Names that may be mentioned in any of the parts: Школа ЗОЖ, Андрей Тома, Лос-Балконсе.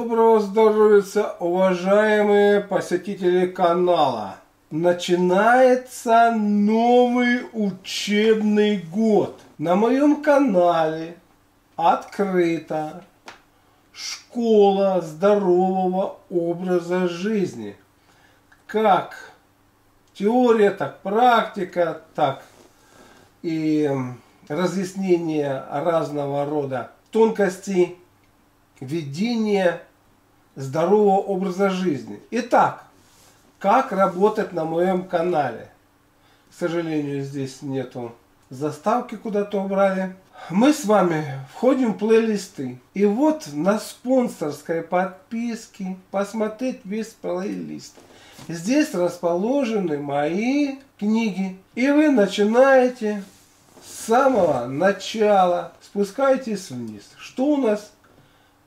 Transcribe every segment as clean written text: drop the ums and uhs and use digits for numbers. Доброго здоровья, уважаемые посетители канала! Начинается новый учебный год. На моем канале открыта школа здорового образа жизни. Как теория, так практика, так и разъяснение разного рода тонкостей ведение здорового образа жизни. Итак, как работать на моем канале? К сожалению, здесь нету заставки, куда-то убрали. Мы с вами входим в плейлисты. И вот на спонсорской подписке посмотреть весь плейлист. Здесь расположены мои книги. И вы начинаете с самого начала. Спускаетесь вниз. Что у нас?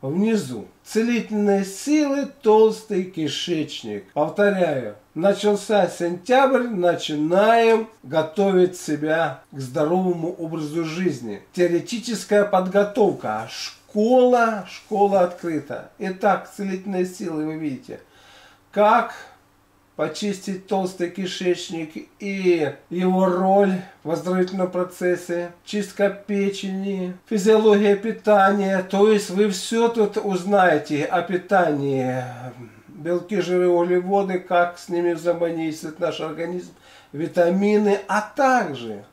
Внизу. Целительные силы, толстый кишечник. Повторяю, начался сентябрь, начинаем готовить себя к здоровому образу жизни. Теоретическая подготовка. Школа открыта. Итак, целительные силы, вы видите, как почистить толстый кишечник и его роль в оздоровительном процессе, чистка печени, физиология питания. То есть вы все тут узнаете о питании, белки, жиры, углеводы, как с ними взаимодействует наш организм, витамины, а также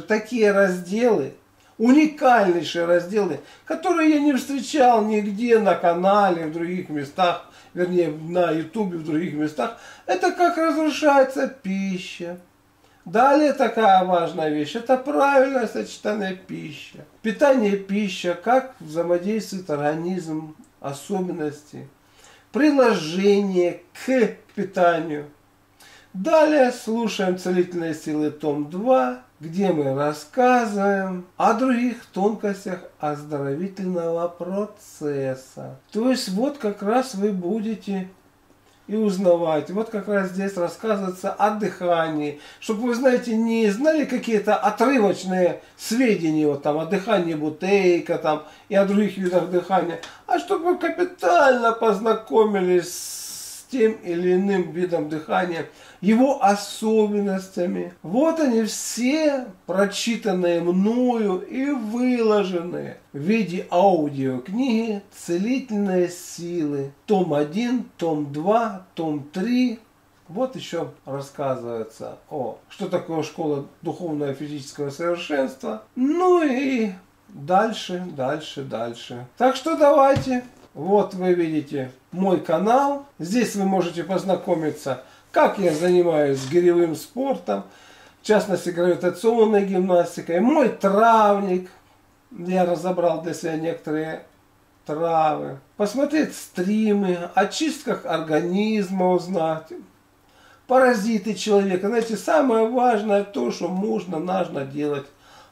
такие разделы, уникальнейшие разделы, которые я не встречал нигде на канале, в других местах. Вернее, на ютубе, в других местах. Это как разрушается пища. Далее такая важная вещь. Это правильное сочетание пищи. Питание, пища. Как взаимодействует организм. Особенности. Приложение к питанию. Далее слушаем целительные силы том 2. Где мы рассказываем о других тонкостях оздоровительного процесса. То есть вот как раз вы будете и узнавать. Вот как раз здесь рассказывается о дыхании. Чтобы вы, знаете, не знали какие-то отрывочные сведения вот там, о дыхании бутейка там, и о других видах дыхания. А чтобы вы капитально познакомились с тем или иным видом дыхания, его особенностями. Вот они все, прочитанные мною и выложенные в виде аудиокниги «Целительные силы». Том 1, том 2, том 3. Вот еще рассказывается о что такое школа духовного и физического совершенства. Ну и дальше. Так что давайте. Вот вы видите мой канал. Здесь вы можете познакомиться, как я занимаюсь гиревым спортом, в частности гравитационной гимнастикой. Мой травник. Я разобрал для себя некоторые травы. Посмотреть стримы, о чистках организма узнать. Паразиты человека. Знаете, самое важное то, что нужно делать.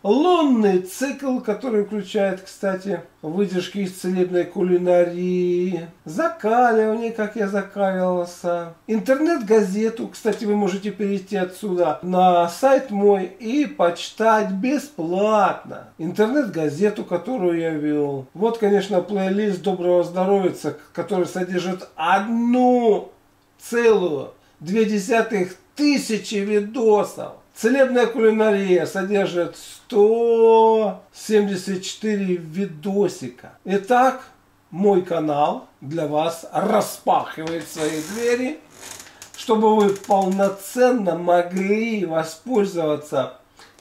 Лунный цикл, который включает, кстати, выдержки из целебной кулинарии, закаливание, как я закаливался, интернет-газету, кстати, вы можете перейти отсюда на сайт мой и почитать бесплатно интернет-газету, которую я вел. Вот, конечно, плейлист «Доброго здоровья», который содержит 1,2 тысячи видосов. Целебная кулинария содержит 174 видосика. Итак, мой канал для вас распахивает свои двери, чтобы вы полноценно могли воспользоваться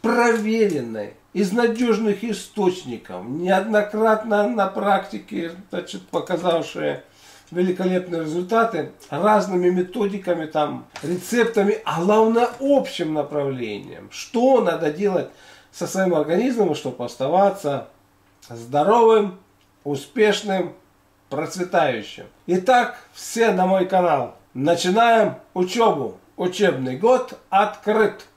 проверенной из надежных источников, неоднократно на практике, значит, показавшие великолепные результаты разными методиками, там, рецептами, а главное общим направлением. Что надо делать со своим организмом, чтобы оставаться здоровым, успешным, процветающим. Итак, все на мой канал. Начинаем учебу. Учебный год открыт.